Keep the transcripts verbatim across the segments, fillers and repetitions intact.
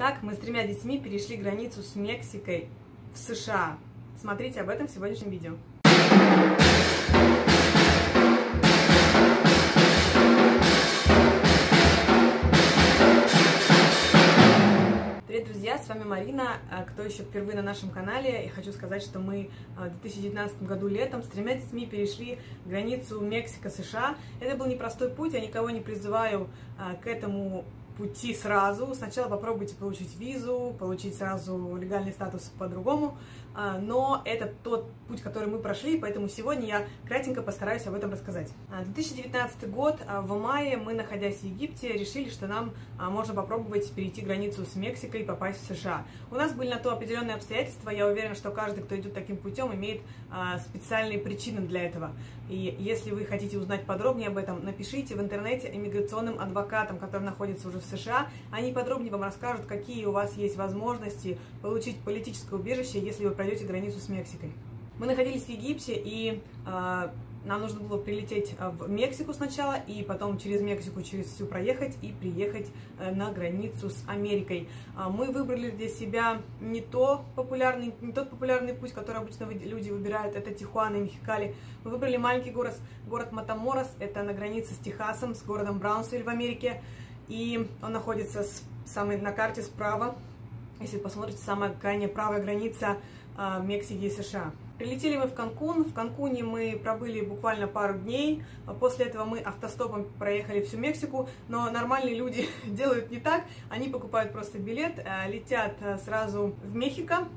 как мы с тремя детьми перешли границу с Мексикой в США. Смотрите об этом в сегодняшнем видео. Привет, друзья, с вами Марина. Кто еще впервые на нашем канале, я хочу сказать, что мы в две тысячи девятнадцатом году летом с тремя детьми перешли границу Мексика-США. Это был непростой путь, я никого не призываю к этому пути сразу. Сначала попробуйте получить визу, получить сразу легальный статус по-другому, но это тот путь, который мы прошли, поэтому сегодня я кратенько постараюсь об этом рассказать. две тысячи девятнадцатый год, в мае мы, находясь в Египте, решили, что нам можно попробовать перейти границу с Мексикой и попасть в США. У нас были на то определенные обстоятельства, я уверена, что каждый, кто идет таким путем, имеет специальные причины для этого. И если вы хотите узнать подробнее об этом, напишите в интернете иммиграционным адвокатам, которые находятся уже в США, они подробнее вам расскажут, какие у вас есть возможности получить политическое убежище, если вы пройдете границу с Мексикой. Мы находились в Египте, и э, нам нужно было прилететь в Мексику сначала, и потом через Мексику, через всю проехать и приехать э, на границу с Америкой. Э, мы выбрали для себя не, то популярный, не тот популярный путь, который обычно люди выбирают, это Тихуана и Мехикали. Мы выбрали маленький город, город Матаморос, это на границе с Техасом, с городом Браунсвель в Америке. И он находится с самой, на карте справа, если посмотрите, самая крайняя правая граница э, Мексики и США. Прилетели мы в Канкун, в Канкуне мы пробыли буквально пару дней, после этого мы автостопом проехали всю Мексику, но нормальные люди делают не так, они покупают просто билет, э, летят сразу в Мехико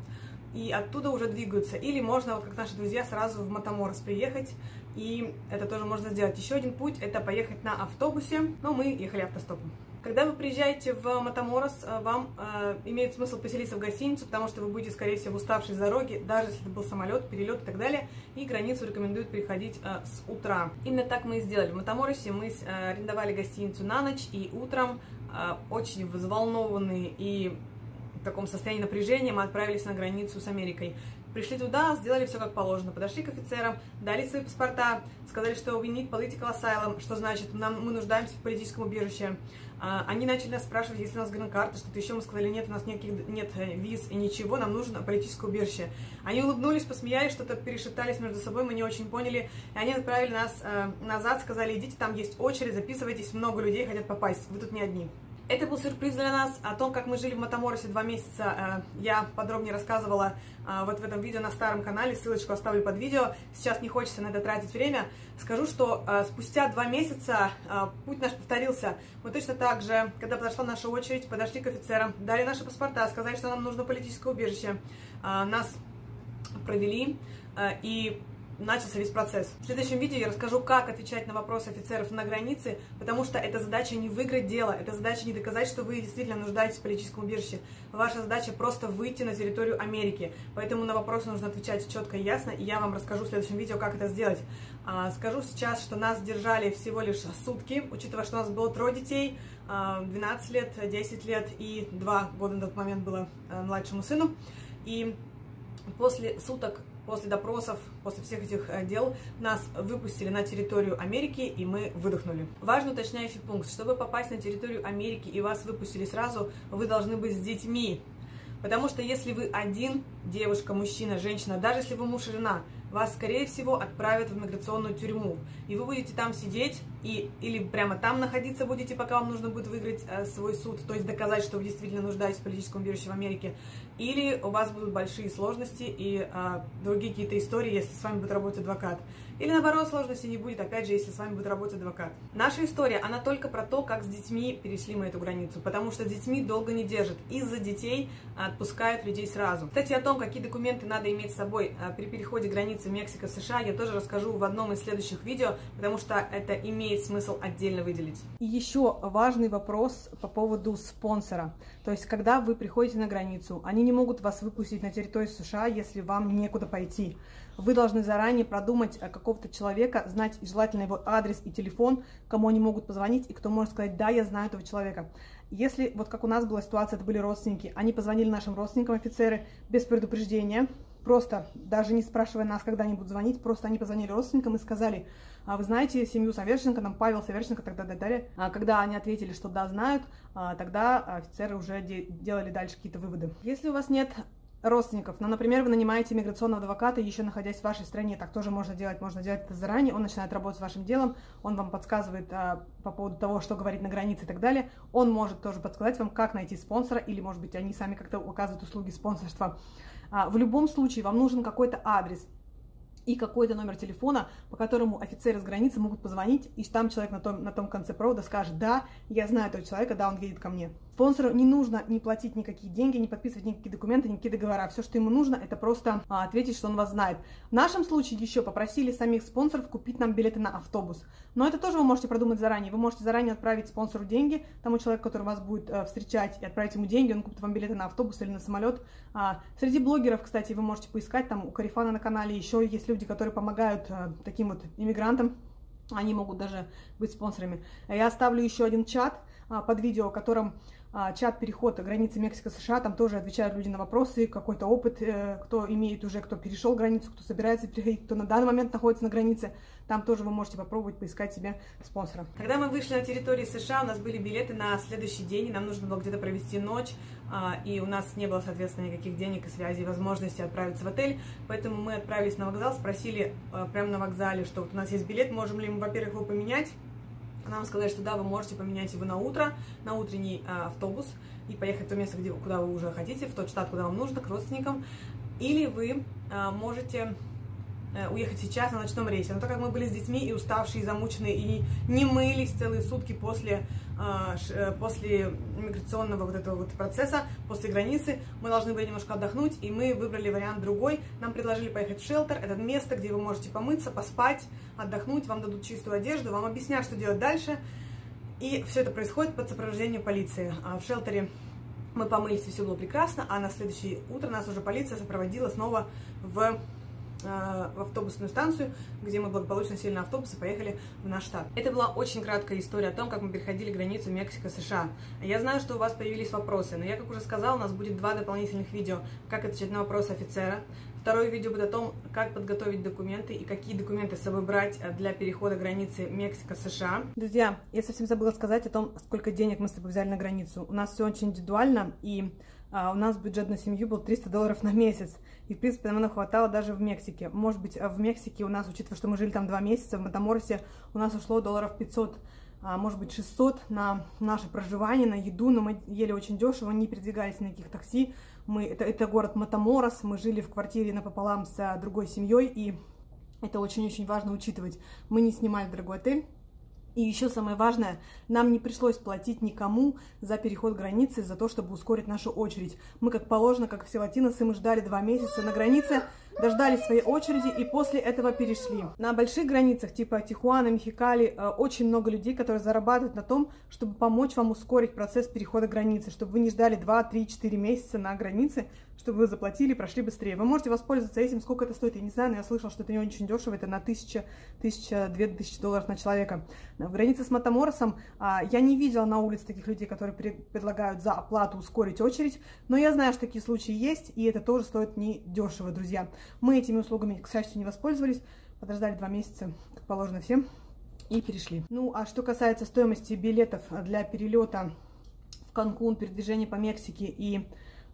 и оттуда уже двигаются, или можно, вот как наши друзья, сразу в Матаморос приехать, и это тоже можно сделать. Еще один путь – это поехать на автобусе, но мы ехали автостопом. Когда вы приезжаете в Матаморос, вам э, имеет смысл поселиться в гостиницу, потому что вы будете, скорее всего, уставшие с дороги, даже если это был самолет, перелет и так далее, и границу рекомендуют переходить э, с утра. Именно так мы и сделали. В Матаморосе мы э, арендовали гостиницу на ночь, и утром э, очень взволнованные и в таком состоянии напряжения мы отправились на границу с Америкой. Пришли туда, сделали все как положено, подошли к офицерам, дали свои паспорта, сказали, что we need political asylum, что значит, нам, мы нуждаемся в политическом убежище. А, они начали нас спрашивать, если у нас грин-карта, что-то еще, мы сказали, нет, у нас никаких, нет виз и ничего, нам нужно политическое убежище. Они улыбнулись, посмеялись, что-то перешептались между собой, мы не очень поняли, и они отправили нас э, назад, сказали, идите, там есть очередь, записывайтесь, много людей хотят попасть, вы тут не одни. Это был сюрприз для нас. О том, как мы жили в Матаморосе два месяца, я подробнее рассказывала вот в этом видео на старом канале, ссылочку оставлю под видео, сейчас не хочется на это тратить время. Скажу, что спустя два месяца путь наш повторился. Мы точно так же, когда подошла наша очередь, подошли к офицерам, дали наши паспорта, сказали, что нам нужно политическое убежище. Нас провели и начался весь процесс. В следующем видео я расскажу, как отвечать на вопросы офицеров на границе, потому что эта задача не выиграть дело, эта задача не доказать, что вы действительно нуждаетесь в политическом убежище. Ваша задача просто выйти на территорию Америки, поэтому на вопросы нужно отвечать четко и ясно, и я вам расскажу в следующем видео, как это сделать. Скажу сейчас, что нас держали всего лишь сутки, учитывая, что у нас было трое детей, двенадцать лет, десять лет и два года на тот момент было младшему сыну, и после суток, после допросов, после всех этих дел нас выпустили на территорию Америки, и мы выдохнули. Важный уточняющий пункт. Чтобы попасть на территорию Америки и вас выпустили сразу, вы должны быть с детьми. Потому что если вы один, девушка, мужчина, женщина, даже если вы муж и жена, вас, скорее всего, отправят в миграционную тюрьму. И вы будете там сидеть, и, или прямо там находиться будете, пока вам нужно будет выиграть э, свой суд, то есть доказать, что вы действительно нуждаетесь в политическом убежище в Америке. Или у вас будут большие сложности и э, другие какие-то истории, если с вами будет работать адвокат. Или, наоборот, сложности не будет, опять же, если с вами будет работать адвокат. Наша история, она только про то, как с детьми перешли мы эту границу, потому что с детьми долго не держат. Из-за детей отпускают людей сразу. Кстати, о том, какие документы надо иметь с собой при переходе границы Мексика-США, я тоже расскажу в одном из следующих видео, потому что это имеет смысл отдельно выделить. И еще важный вопрос по поводу спонсора. То есть, когда вы приходите на границу, они не могут вас выпустить на территорию США, если вам некуда пойти. Вы должны заранее продумать какого-то человека, знать желательно его адрес и телефон, кому они могут позвонить и кто может сказать, да, я знаю этого человека. Если, вот как у нас была ситуация, это были родственники, они позвонили нашим родственникам, офицеры, без предупреждения, просто, даже не спрашивая нас, когда они будут звонить, просто они позвонили родственникам и сказали: вы знаете семью Совершенко, там Павел Совершенко, тогда так далее. Когда они ответили, что да, знают, тогда офицеры уже де делали дальше какие-то выводы. Если у вас нет родственников, но, например, вы нанимаете миграционного адвоката, еще находясь в вашей стране, так тоже можно делать, можно делать это заранее, он начинает работать с вашим делом, он вам подсказывает а, по поводу того, что говорить на границе и так далее, он может тоже подсказать вам, как найти спонсора, или, может быть, они сами как-то оказывают услуги спонсорства. А, в любом случае, вам нужен какой-то адрес и какой-то номер телефона, по которому офицеры с границы могут позвонить, и там человек на том, на том конце провода скажет: да, я знаю этого человека, да, он едет ко мне. Спонсору не нужно не платить никакие деньги, не подписывать никакие документы, никакие договора. Все, что ему нужно, это просто а, ответить, что он вас знает. В нашем случае еще попросили самих спонсоров купить нам билеты на автобус. Но это тоже вы можете продумать заранее. Вы можете заранее отправить спонсору деньги, тому человеку, который вас будет а, встречать, и отправить ему деньги, он купит вам билеты на автобус или на самолет. А, среди блогеров, кстати, вы можете поискать, там у Корефана на канале еще есть люди, которые помогают а, таким вот иммигрантам. Они могут даже быть спонсорами. Я оставлю еще один чат под видео, в котором чат переход границы Мексика-США, там тоже отвечают люди на вопросы, какой-то опыт, кто имеет уже, кто перешел границу, кто собирается переходить, кто на данный момент находится на границе, там тоже вы можете попробовать поискать себе спонсора. Когда мы вышли на территорию США, у нас были билеты на следующий день, и нам нужно было где-то провести ночь, и у нас не было, соответственно, никаких денег и связи, и возможности отправиться в отель, поэтому мы отправились на вокзал, спросили прямо на вокзале, что вот у нас есть билет, можем ли мы, во-первых, его поменять. Нам сказали, что да, вы можете поменять его на утро, на утренний а, автобус и поехать в то место, где, куда вы уже хотите, в тот штат, куда вам нужно, к родственникам. Или вы а, можете а, уехать сейчас на ночном рейсе. Но так как мы были с детьми и уставшие, и замученные, и не мылись целые сутки после, а, ш, после миграционного вот этого вот процесса, после границы, мы должны были немножко отдохнуть, и мы выбрали вариант другой. Нам предложили поехать в шелтер, это место, где вы можете помыться, поспать, отдохнуть, вам дадут чистую одежду, вам объяснят, что делать дальше. И все это происходит под сопровождением полиции. А в шелтере мы помылись, и все было прекрасно, а на следующее утро нас уже полиция сопроводила снова в, э, в автобусную станцию, где мы благополучно сели на автобус и поехали в наш штат. Это была очень краткая история о том, как мы переходили границу Мексика-США. Я знаю, что у вас появились вопросы, но я, как уже сказала, у нас будет два дополнительных видео, как отвечать на вопросы офицера. Второе видео будет о том, как подготовить документы и какие документы с собой брать для перехода границы Мексика-США. Друзья, я совсем забыла сказать о том, сколько денег мы с собой взяли на границу. У нас все очень индивидуально, и а, у нас бюджет на семью был триста долларов на месяц. И, в принципе, нам хватало даже в Мексике. Может быть, в Мексике у нас, учитывая, что мы жили там два месяца, в Матаморосе, у нас ушло долларов пятьсот. Может быть, шестьсот на наше проживание, на еду, но мы ели очень дешево, не передвигались на никаких такси. Мы, это, это город Матаморос, мы жили в квартире напополам с другой семьей, и это очень-очень важно учитывать. Мы не снимали дорогой отель. И еще самое важное, нам не пришлось платить никому за переход границы, за то, чтобы ускорить нашу очередь. Мы, как положено, как все латиносы, мы ждали два месяца на границе, дождались своей очереди и после этого перешли. На больших границах, типа Тихуана, Мехикали, очень много людей, которые зарабатывают на том, чтобы помочь вам ускорить процесс перехода границы, чтобы вы не ждали два, три, четыре месяца на границе, чтобы вы заплатили и прошли быстрее. Вы можете воспользоваться этим, сколько это стоит, я не знаю, но я слышала, что это не очень дешево, это на тысячу, тысячу, две тысячи долларов на человека. В границе с Матаморосом а, я не видела на улице таких людей, которые при, предлагают за оплату ускорить очередь, но я знаю, что такие случаи есть, и это тоже стоит недешево, друзья. Мы этими услугами, к счастью, не воспользовались, подождали два месяца, как положено всем, и перешли. Ну, а что касается стоимости билетов для перелета в Канкун, передвижения по Мексике и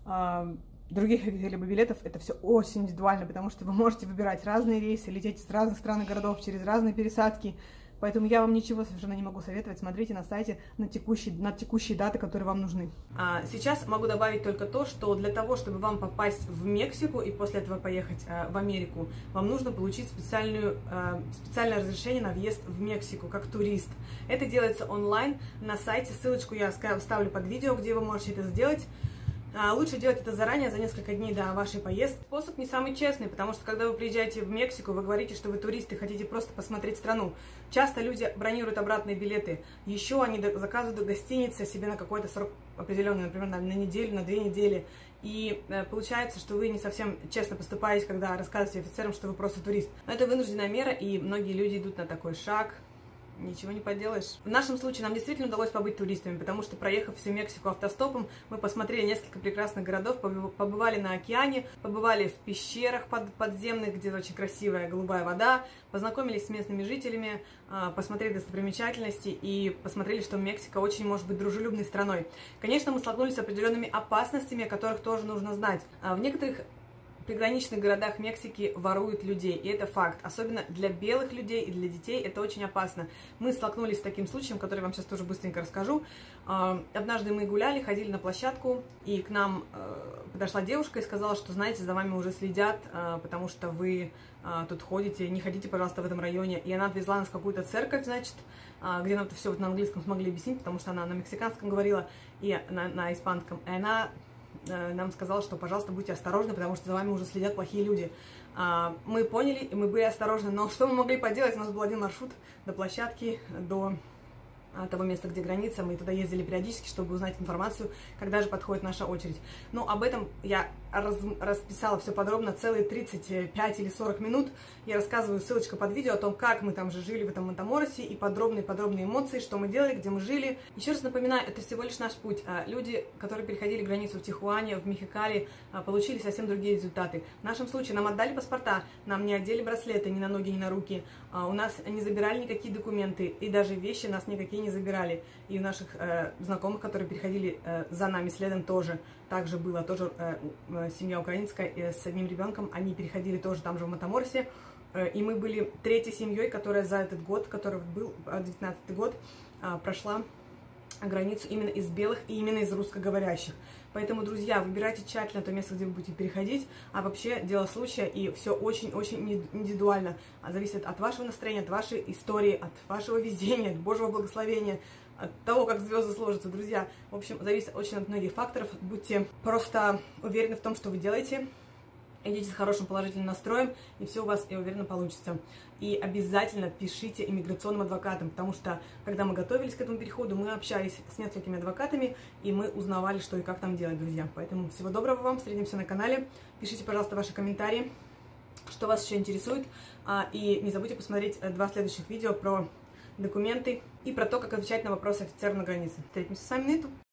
а, других каких-либо билетов, это все очень индивидуально, потому что вы можете выбирать разные рейсы, лететь из разных стран и городов, через разные пересадки. Поэтому я вам ничего совершенно не могу советовать. Смотрите на сайте на текущие, на текущие даты, которые вам нужны. А сейчас могу добавить только то, что для того, чтобы вам попасть в Мексику и после этого поехать а, в Америку, вам нужно получить специальную, а, специальное разрешение на въезд в Мексику, как турист. Это делается онлайн на сайте. Ссылочку я оставлю под видео, где вы можете это сделать. Лучше делать это заранее, за несколько дней до вашей поездки. Способ не самый честный, потому что когда вы приезжаете в Мексику, вы говорите, что вы туристы, хотите просто посмотреть страну. Часто люди бронируют обратные билеты. Еще они заказывают гостиницы себе на какой-то срок определенный, например, на неделю, на две недели. И получается, что вы не совсем честно поступаете, когда рассказываете офицерам, что вы просто турист. Но это вынужденная мера, и многие люди идут на такой шаг. ничего не поделаешь. В нашем случае нам действительно удалось побыть туристами, потому что, проехав всю Мексику автостопом, мы посмотрели несколько прекрасных городов, побывали на океане, побывали в пещерах под, подземных, где очень красивая голубая вода, познакомились с местными жителями, посмотрели достопримечательности и посмотрели, что Мексика очень может быть дружелюбной страной. Конечно, мы столкнулись с определенными опасностями, о которых тоже нужно знать. В некоторых в приграничных городах Мексики воруют людей, и это факт. Особенно для белых людей и для детей это очень опасно. Мы столкнулись с таким случаем, который я вам сейчас тоже быстренько расскажу. Однажды мы гуляли, ходили на площадку, и к нам подошла девушка и сказала, что, знаете, за вами уже следят, потому что вы тут ходите, не ходите, пожалуйста, в этом районе. И она отвезла нас в какую-то церковь, значит, где нам это все вот на английском смогли объяснить, потому что она на мексиканском говорила и на, на испанском, и она... нам сказала, что, пожалуйста, будьте осторожны, потому что за вами уже следят плохие люди. Мы поняли, и мы были осторожны, но что мы могли поделать? У нас был один маршрут до площадки, до того места, где граница. Мы туда ездили периодически, чтобы узнать информацию, когда же подходит наша очередь. Но об этом я раз... расписала все подробно, целые тридцать пять или сорок минут. Я рассказываю, ссылочка под видео, о том, как мы там же жили в этом Матаморосе, и подробные-подробные эмоции, что мы делали, где мы жили. Еще раз напоминаю, это всего лишь наш путь. Люди, которые переходили границу в Тихуане, в Мехикали, получили совсем другие результаты. В нашем случае нам отдали паспорта, нам не одели браслеты ни на ноги, ни на руки, у нас не забирали никакие документы, и даже вещи нас никакие не забирали. И у наших э, знакомых, которые переходили э, за нами следом, тоже также было, тоже э, э, семья украинская э, с одним ребенком, они переходили тоже там же в Матаморосе, э, и мы были третьей семьей, которая за этот год, который был девятнадцатый год, э, прошла границу именно из белых и именно из русскоговорящих. Поэтому, друзья, выбирайте тщательно то место, где вы будете переходить, а вообще дело случая, и все очень-очень индивидуально, а зависит от вашего настроения, от вашей истории, от вашего везения, от Божьего благословения, от того, как звезды сложатся, друзья. В общем, зависит очень от многих факторов. Будьте просто уверены в том, что вы делаете. Идите с хорошим положительным настроем, и все у вас, я уверена, получится. И обязательно пишите иммиграционным адвокатам, потому что, когда мы готовились к этому переходу, мы общались с несколькими адвокатами, и мы узнавали, что и как там делать, друзья. Поэтому всего доброго вам, встретимся на канале. Пишите, пожалуйста, ваши комментарии, что вас еще интересует. И не забудьте посмотреть два следующих видео про документы и про то, как отвечать на вопросы офицеров на границе. Встретимся с вами на YouTube.